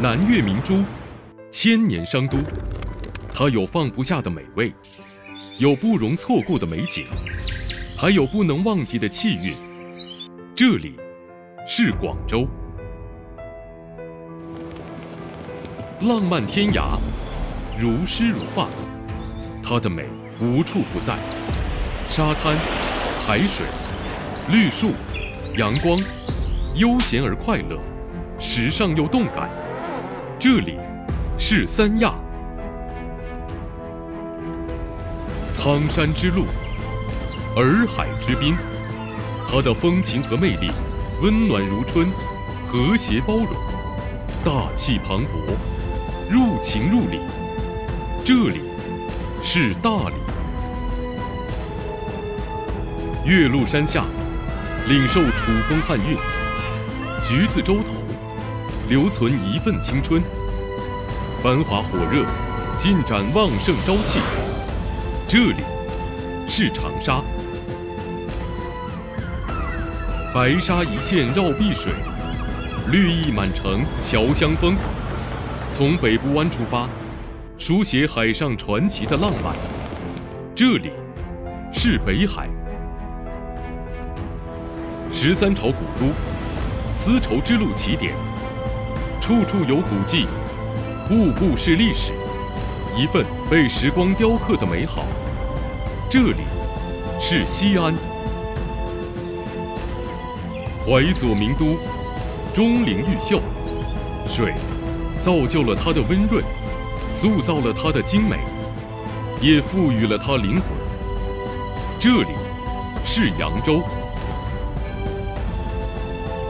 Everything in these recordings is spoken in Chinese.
南越明珠，千年商都，它有放不下的美味，有不容错过的美景，还有不能忘记的气韵。这里是广州，浪漫天涯，如诗如画，它的美无处不在。沙滩、海水、绿树、阳光，悠闲而快乐，时尚又动感。这里是三亚。苍山之路，洱海之滨，它的风情和魅力温暖如春，和谐包容，大气磅礴，入情入理。这里是大理。岳麓山下，领受楚风汉韵，橘子洲头，留存一份青春，繁华火热，尽展旺盛朝气。这里是长沙，白沙一线绕碧水，绿意满城侨乡风。从北部湾出发，书写海上传奇的浪漫。这里是北海，13朝古都，丝绸之路起点，处处有古迹，步步是历史，一份被时光雕刻的美好。这里是西安，怀左名都，钟灵毓秀，水造就了它的温润，塑造了它的精美，也赋予了它灵魂。这里是扬州，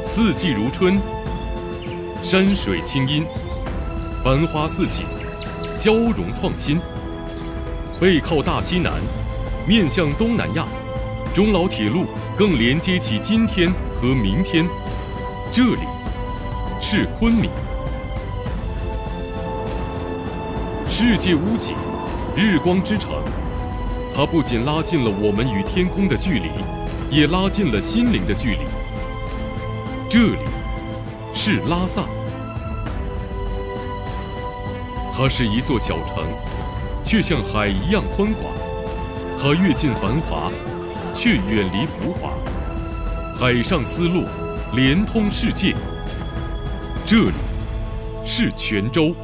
四季如春，山水清音，繁花似锦，交融创新。背靠大西南，面向东南亚，中老铁路更连接起今天和明天。这里是昆明，世界屋脊，日光之城，它不仅拉近了我们与天空的距离，也拉近了心灵的距离。这里是拉萨，它是一座小城，却像海一样宽广。它越近繁华，却远离浮华。海上丝路连通世界。这里是泉州。